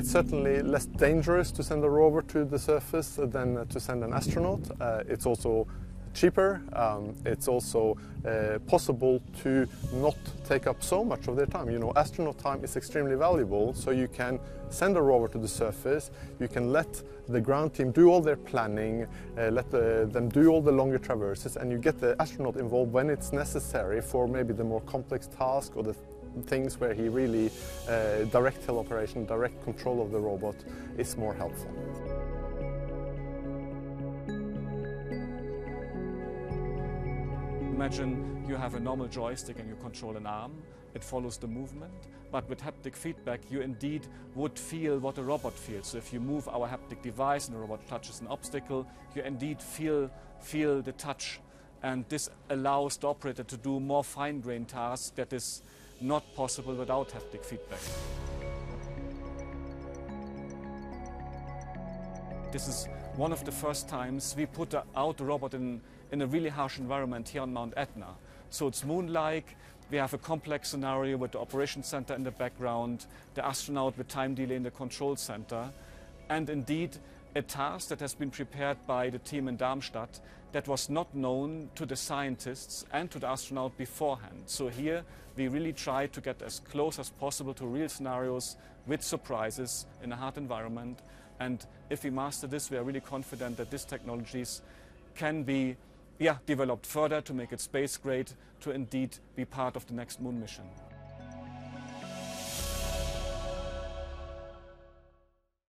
It's certainly less dangerous to send a rover to the surface than to send an astronaut. It's also cheaper. It's also possible to not take up so much of their time. You know, astronaut time is extremely valuable, so you can send a rover to the surface, you can let the ground team do all their planning, let them do all the longer traverses, and you get the astronaut involved when it's necessary for maybe the more complex task or the things where he really direct teleoperation, direct control of the robot is more helpful. Imagine you have a normal joystick and you control an arm, it follows the movement, but with haptic feedback you indeed would feel what a robot feels. So if you move our haptic device and the robot touches an obstacle, you indeed feel the touch, and this allows the operator to do more fine-grained tasks that is not possible without haptic feedback. This is one of the first times we put out the robot in a really harsh environment here on Mount Etna. So it's moon-like, we have a complex scenario with the operations center in the background, the astronaut with time delay in the control center, and indeed a task that has been prepared by the team in Darmstadt that was not known to the scientists and to the astronaut beforehand. So here we really try to get as close as possible to real scenarios with surprises in a hard environment. And if we master this, we are really confident that these technologies can be developed further to make it space grade, to indeed be part of the next Moon mission.